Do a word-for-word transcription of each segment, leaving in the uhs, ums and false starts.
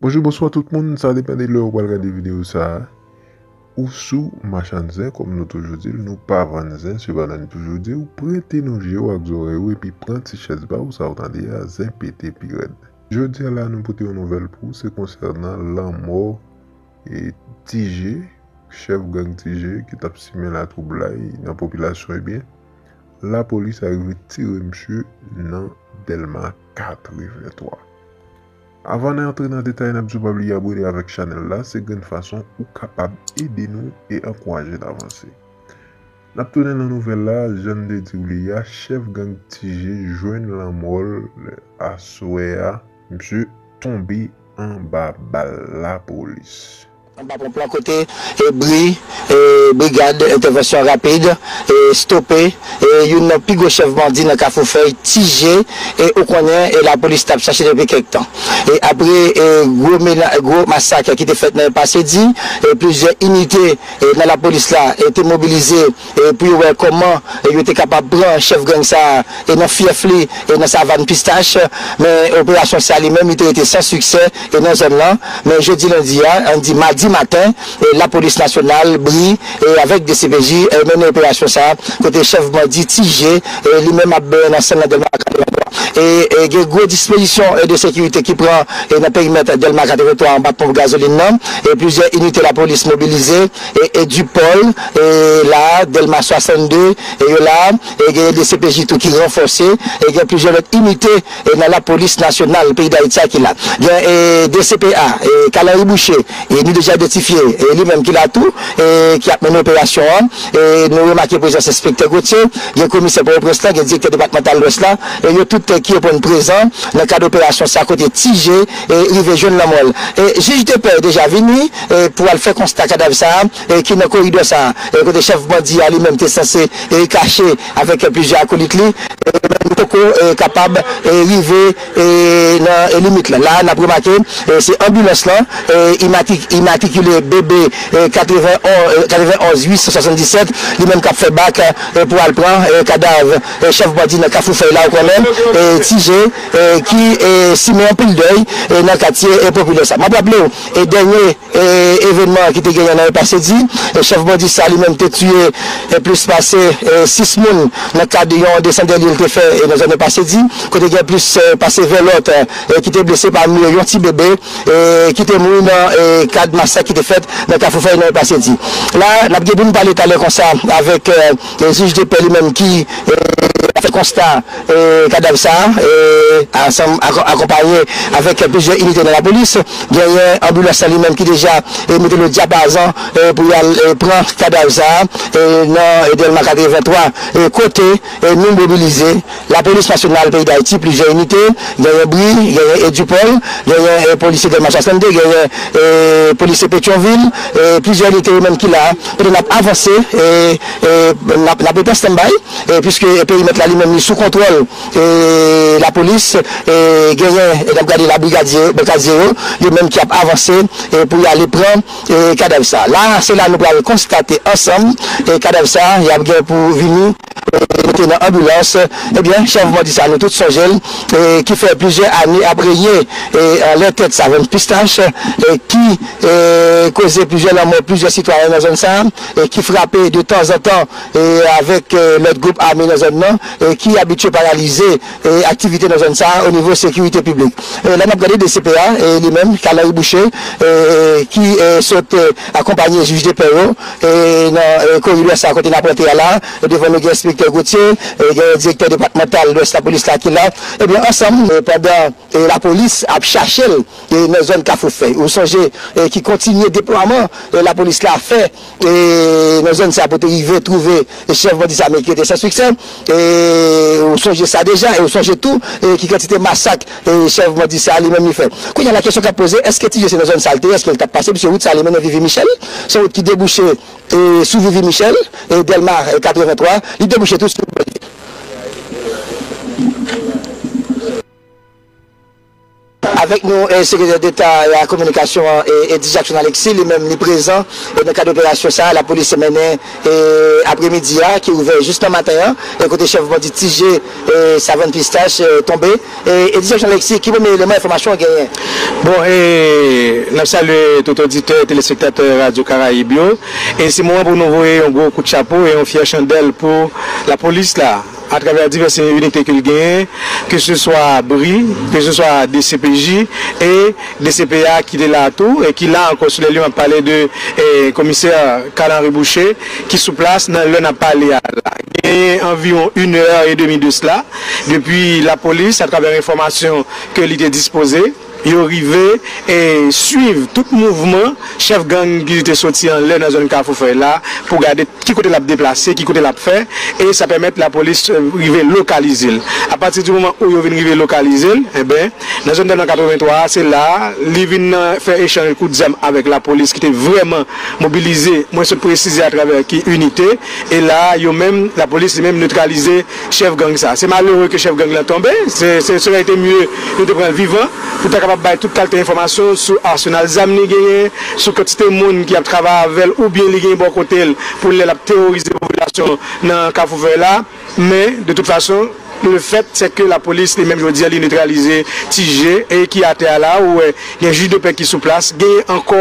Bonjour, bonsoir tout le monde, ça dépend de l'heure où vous regardez la vidéo ça. Ou sous machin zin, comme nous toujours dit, nous pas vendre zin, cependant nous toujours dit, ou prêtez nos géos avec l'oreille et puis prendre ces chaises bas, ou ça entendez à zin pété pirate. Je dis là, nous portons une nouvelle pour, c'est concernant la mort et Tije, chef gang Tije, qui tape si la trouble là, dans la population, et bien, la police arrive tirer monsieur dans Delma quatre-vingt-trois. Avant d'entrer dans le détail, n'oubliez pas de vous abonner avec la chaîne là, c'est une façon ou capable d'aider nous et encourager d'avancer. Nous tournons dans la nouvelle là, jeune de Dioulia, chef gang Tije, joint la mort à Souéa, monsieur tombé en bas de la police. On va prendre côté et bris et brigade intervention rapide et stoppé et une pigo chef bandit dans Cafoufeuille Tije et on connaît et la police tape cherché depuis quelque temps et après gros gros massacre qui était fait dans le passé dit et plusieurs unités dans la police là étaient mobilisées et puis ouais comment ils étaient capables de prendre chef gang ça et dans fief et dans savane pistache mais l'opération ça lui-même il était sans succès et dans zone là mais jeudi lundi on dit mardi matin, et la police nationale B R I et avec des C P J et mène l'opération ça, côté chef bandit Tije et lui-même a dans la Delma quatre-vingt-trois et il y a une grosse disposition de sécurité qui prend dans le périmètre Delma quatre-vingt-trois en bas pour gasoline et plusieurs unités de la police mobilisées et Edupol et là Delma soixante-deux et là il y a des C P J tout qui renforcé et il y a plusieurs autres unités dans la police nationale pays d'Haïti qui là et D C P A et Calaïbio et nous déjà identifié et lui-même qui l'a tout et qui a mené l'opération et nous remarquons présence inspecteur Gauthier, il y a commissaire pour le président, il y a directeur départemental de l'Ouest et il y a tout qui est présent dans le cadre d'opération ça à côté Tije et rive jeune la molle et juge de paix déjà venu pour aller faire constat cadavre ça et qui dans corridor ça et côté chef bandit à lui-même était censé caché avec plusieurs acolytes et capable de river et la limite là là on a remarqué c'est ambulance là immatriculé B B quatre-vingt-onze huit cent soixante-dix-sept lui-même qui a fait bac pour aller prendre cadavre chef bandit dans Cafoufeuille là quand même Tije qui s'y met en pile d'œil dans le quartier populaire ça m'a rappelé et dernier événement qui était gagné dans le passé dit chef bandit ça lui-même était tué plus passé six moun dans le cadre de descendant il était fait et dans un passé dit côté qui a plus passé vers l'autre qui était blessé par un petit bébé qui était mort dans cadre de massacre qui était fait dans Cafoufeuille dans le passé dit là n'a pas parler parler comme ça avec les juges de paix lui-même qui a fait constat cadavre ça ensemble accompagné avec plusieurs unités de la police il y a ambulance lui-même qui déjà mettait le diapason pour prendre cadavre ça dans Delma quatre-vingt-trois côté nous mobiliser la police nationale pays d'Haïti plusieurs unités il y a B R I il y a Edupol il y a les policiers de Massacre il y a policiers Pétionville, plusieurs unités même qui là, on a avancé, on a pris un stand-by, puisque le périmètre là lui-même sous contrôle, la police, et on a regardé la brigade zéro, lui-même qui a avancé pour y aller prendre cadavre ça. Là, c'est là que nous allons constater ensemble, cadavre ça, il y a pour venir, dans l'ambulance, eh bien, chef bandit ça, nous tous songel, qui fait plusieurs années à briller, et leur tête ça, une pistache, qui causait plusieurs morts, plusieurs citoyens dans la zone ça, et qui frappait de temps en temps et avec notre groupe armé dans la zone et qui habitué paralyser et activité dans la zone ça au niveau sécurité publique. Là, nous avons regardé des C P A, et lui-même, Calaï Boucher, qui souhaite accompagner le juge de Perrault, et dans le corridor ça, côté de la portée là, devant le inspecteur Gauthier, le directeur départemental de la police là qui là, et bien ensemble, pendant la police a cherché dans la zone Cafoufeuille. Vous songez qui continue le déploiement, la police l'a fait, et nos zones ça pour arriver, trouver les chefs bandits américains qui étaient sans succès, et on songe ça déjà, et on songe tout, et qui quantité massacre, et chef bandits ça lui-même il fait. Quand il y a la question qu'a posée, est-ce que Tije c'est dans zone saleté, est-ce qu'elle t'a passé, parce que route ça lui-même Vivi Michel, c'est route qui débouchait sous Vivi Michel, et Delma quatre-vingt-trois, il débouchait tout sur le bandit. Avec avec nous le secrétaire d'État et la communication Edith Jackson-Alexis, lui-même est présent dans le cadre d'opération ça, la police est menée après-midi qui est ouvert juste le matin, et côté chef bandit Tije et Savane Pistache tombé. Et Edith Jackson-Alexis, qui vous élément d'information à gagner? Bon, et nous saluons tout auditeur, téléspectateur Radio Caraïbio. Et c'est moi pour nous envoyer un gros coup de chapeau et un fier chandelle pour la police là, à travers diverses unités qu'il gagne, que ce soit B R I, que ce soit D C P J et D C P A qui est là à tout, et qui là encore sur les lieux on a parlé de eh, commissaire Carl-Henri Boucher qui sous place dans l'un a parlé à la et environ une heure et demie de cela, depuis la police à travers l'information que l'idée disposée. Ils arrivent et suivent tout mouvement, chef gang qui était sorti en l'air dans la zone Carrefour là, pour garder qui côté l'a déplacé, qui côté l'a fait, et ça permet à la police de localiser. À partir du moment où ils viennent localiser, eh ben, dans la zone de quatre-vingt-trois, c'est là, ils viennent faire échanger le coup de zème avec la police qui était vraiment mobilisée, moi je précise à travers qui unité, et là, ils même, la police a même neutralisé chef gang ça. C'est malheureux que chef gang l'a tombé, c'est, c'est, ça aurait été mieux de prendre vivant, pour toute qualité d'information sur l'arsenal Zamni, sur la quantité de monde qui a travaillé avec elle, ou bien les gens bon côté pour les théoriser la population dans le cas là. Mais de toute façon, le fait c'est que la police, les mêmes je dis, elle neutralisé Tije et qui a été là où il y a juge de paix qui sous place, il y a encore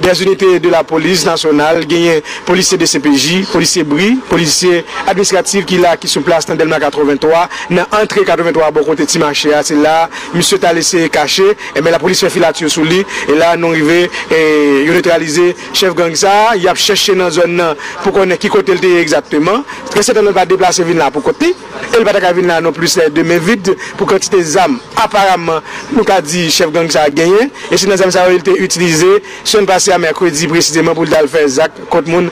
des unités de la police nationale, il y a policiers de C P J, policiers B R I, policiers administratifs qui là qui sous place dans Delma quatre-vingt-trois, dans l'entrée quatre-vingt-trois bon côté Timaché, c'est là, monsieur t'a laissé caché, et mais la police fait filature sur lui, et là nous arrivé et il neutralisé chef gang ça, il a cherché dans zone pour qu'on ait qui côté le exactement, très certainement va déplacer ville là pour côté, elle va venir là non plus les deux mains vides pour quantité d'armes apparemment nous qu'a dit chef gang ça a gagné et si nos armes ça a été utilisé semaine passée à mercredi précisément pour le faire zac contre monde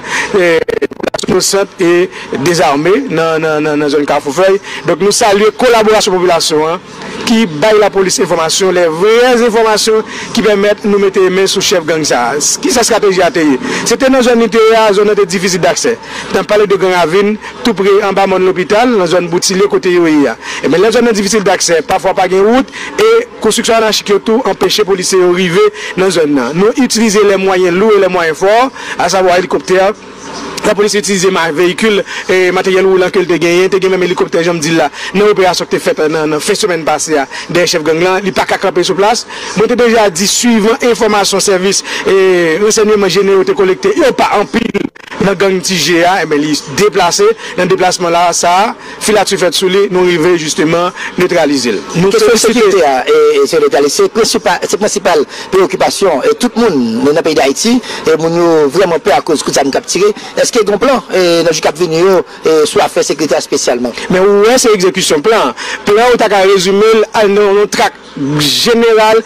innocente et désarmée dans la zone Carrefourfeuille. Donc nous saluons la collaboration de la population hein, qui baille la police information, les vraies informations qui permettent de nous mettre les mains sur le chef gang. Ce qui est sa stratégie à tenir. C'était dans la zone I T A, zone de difficile d'accès. Dans le palais de Grand Ravine, tout près en bas de l'hôpital, dans la zone Boutilé, côté I O I A. Et bien la zone difficile d'accès, parfois pas de route et construction anarchique tout empêcher les policiers d'arriver dans la zone. Nous utilisons les moyens lourds et les moyens forts, à savoir hélicoptère. La police utilise ma véhicule et matériel roulant qu'elle a gagné, elle a même hélicoptère, je me dis là, dans l'opération que tu as faite dans la fin de semaine passée, des chefs gang là, il n'y a pas qu'à camper sur place. Moi, j'ai déjà dit, suivant information, service et renseignements généraux, tu as collecté, il n'y a pas en pile. Dans le gang T G A, et bien, il est déplacé. Dans le déplacement là, ça, filature fait sous lui, nous arrivons justement neutraliser. Nous sollicitons. C'est la principale préoccupation. Et tout le monde dans le pays d'Haïti, et nous avons vraiment peur à cause que ça nous capture. Est-ce qu'il y a un plan jusqu'à venir sur l'affaire sécuritaire spécialement? Mais oui, c'est l'exécution plan. Plan, on a résumé un tract général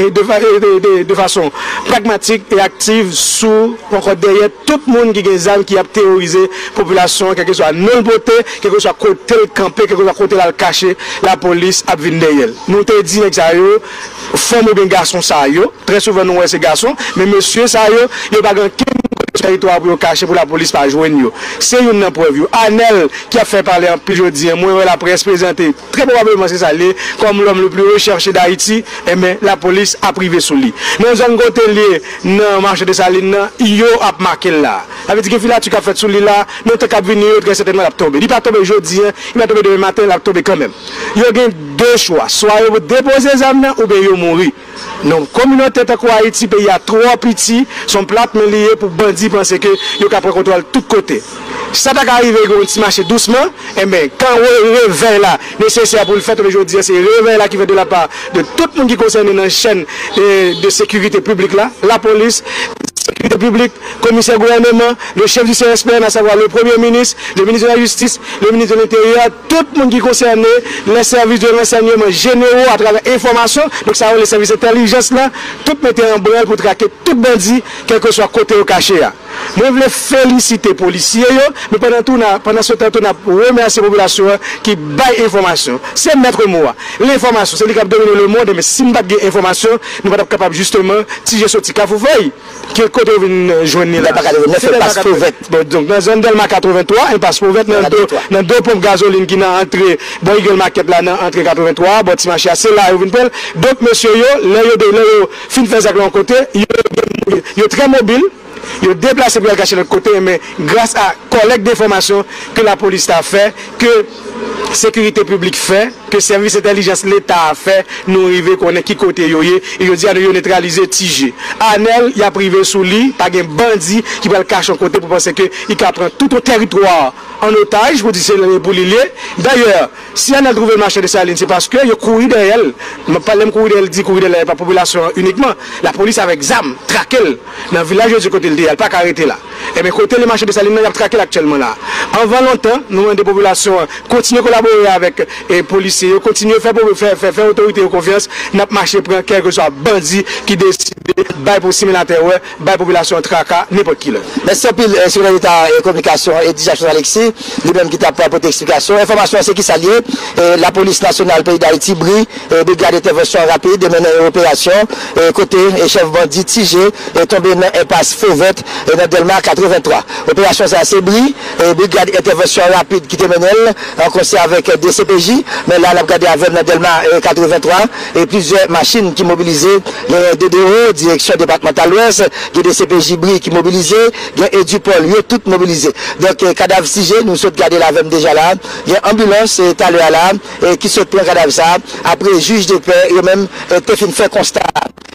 et de façon pragmatique et active sur, encore derrière, tout le monde qui a qui a théorisé la population, quel que soit non beauté, quel que soit côté le campé, quel que soit côté le caché, la police a venu derrière. Nous te dit que ça yo, femme ou bien garçon ça yo, très souvent nous c'est garçon, mais monsieur ça yo, il n'y a pas grand territoire pour cacher pour la police pas joindre. C'est une preuve. Anel qui a fait parler en Pijodien, moi la presse présentée, très probablement c'est ça comme l'homme le plus recherché d'Haïti, et mais la police a privé sous lui. Nous avons côté lié dans marché de Saline, il a marqué là. Ça veut dire que filature qu'a fait sous lui là, nous t'es qu'à venir très certainement la tomber. Il pas tomber jeudi, il va tomber demain matin, il va tomber quand même. Il y a deux choix, soit vous déposer les armes ou bien vous mourir. Donc communauté de Haïti pays a trois petits sont plates mais liés pour bandits. Penser que il y a un contrôle de tous côtés. Ça t'a arrivé qu'on se marche doucement, et bien quand on revient là, nécessaire pour le faire aujourd'hui, c'est le réveil là qui vient de la part de tout le monde qui concerne la chaîne de sécurité publique là, la police, sécurité publique, commissaire gouvernement, le chef du C I S P E N, à savoir le premier ministre, le ministre de la Justice, le ministre de l'Intérieur, tout le monde qui concerne les services de renseignement généraux à travers information, donc ça les services d'intelligence là, tout mettre en branle pour traquer tout bandit, quel que soit côté au caché. Moi, je voulais féliciter les policiers, mais pendant, tout, pendant ce temps, on a remercié la population qui baille l'information. C'est maître moi. L'information, c'est lui qui a dominé le monde, mais si nous n'avons pas d'information, nous ne sommes pas capables justement de tirer ce petit cafouille. Quel côté vous joignez là? C'est le donc, dans la zone d'Elma quatre-vingt-trois, un passe pour vingt, dans deux pompes gasoline qui sont entrées, bon, il y a le market là, entrée quatre-vingt-trois, bon, Timacha, c'est là, vous venez. Donc, monsieur, là, il fin de faire ça de l'autre côté, il est très mobile. Ils ont déplacé pour le cacher de l'autre côté, mais grâce à la collecte d'informations que la police a fait, que la sécurité publique fait, que le service d'intelligence de l'État a fait, nous arrivons qu'on est qui côté yoye, et ils ont dit à nous neutraliser Tije. Anel, il a privé sous lui, par un bandit qui va le cacher de côté pour penser qu'il prend tout le territoire en otage pour dire pour l'île. D'ailleurs, si on a trouvé le marché de Saline, c'est parce qu'il a couru derrière elle. Je ne parle pas de courir derrière elle, derrière la population uniquement. La police avec Zam, traqué dans le village du côté de l'île, elle n'a pas arrêté là. Et bien, côté le marché de Saline, il a traqué actuellement là. Avant longtemps, nous avons des populations continuent à collaborer avec les policiers, continuent à faire, faire, faire, faire autorité et confiance, n'a pas marché pour quel que soit bandit qui décide de pour simulateur, de population traquée, n'importe qui. Merci à vous, sur l'État et communication, Edith Jackson-Alexis. Lui-même qui t'a pas apporté explication. Information, c'est qui s'allie. La police nationale pays d'Haïti, B R I, brigade d'intervention rapide, de mener une opération. Côté chef bandit Tije est tombé dans l'impasse Fauvette et dans Delma quatre-vingt-trois. Opération, c'est B R I, brigade d'intervention rapide qui te mène en concert avec D C P J. Mais là, la brigade avec dans Delma quatre-vingt-trois et plusieurs machines qui mobilisaient les D D O, direction départementale ouest, D C P J, B R I qui mobilisait, Edupol, toutes mobilisées. Donc, cadavre Tije. Nous sommes gardés la veine déjà là. Il y a ambulance et à l'heure là qui se prend cadavre ça. Après, juge de paix, et même te fin fait constat.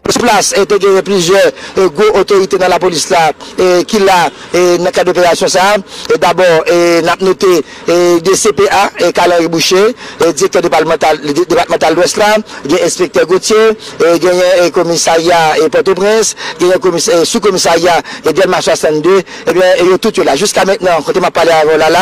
Sur place, et te gagné plusieurs gros autorités dans la police là qui là dans le cadre d'opération ça. D'abord, nous avons noté D C P A et Calais Boucher, directeur départemental d'Ouest là, inspecteur Gauthier, gagné commissariat et Port-au-Prince, gagné sous-commissariat et Delma soixante-deux, et tout là. Jusqu'à maintenant, quand on m'a parlé avant là,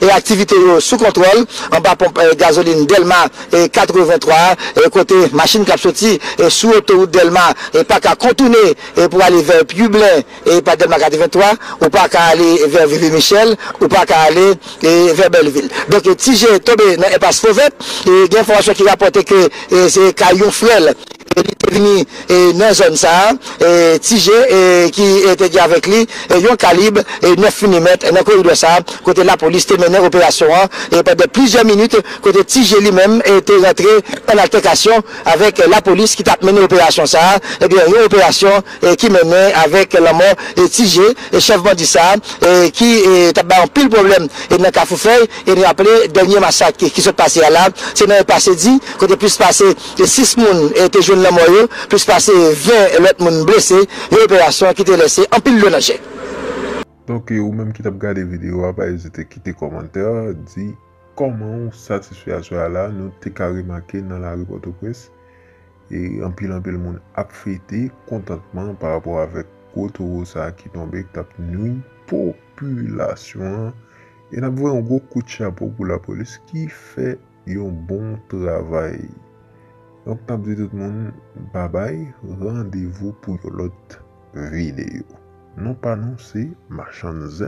et activité sous contrôle en bas pompe euh, gasoline Delma et quatre-vingt-trois et côté machine capsoti et sous autoroute Delma et pas qu'à contourner et pour aller vers Publin et pas Delma quatre-vingt-trois ou pas qu'à aller vers Vivi Michel ou pas qu'à aller et vers Belleville. Donc Tije est tombé dans l'espace Fauvette et il y a une information qui rapportait que c'est Caillou Frel qui est venu dans la zone ça et Tije qui était avec lui et il y a un calibre et neuf millimètres dans le corridor ça côté la police était menée opération et pendant plusieurs minutes côté Tije lui-même était rentré en altercation avec la police qui t'a mené l'opération ça et bien une opération qui menait avec la mort et Tije et chef bandit ça qui a un pile problème et dans Cafoufeuille et nous appelé dernier massacre qui se passait là c'est dans le passé dit côté plus passé six personnes étaient jeunes la mort plus passé vingt l'autre monde blessé l'opération qui était laissée en pile de danger. Donc, ou même qui t'a regardé vidéo, vous avez quitté commentaire, dit comment satisfait à cela là, nous avons remarqué dans la rue Port-au-Prince et en pile en pile monde a fêté contentement par rapport avec autour ça qui tombé qui tape nuit population et n'a vu un gros coup de chapeau pour la police qui fait un bon travail. Donc, t'as dit tout le monde bye bye, rendez-vous pour l'autre vidéo. Non pas non, c'est marchandisé.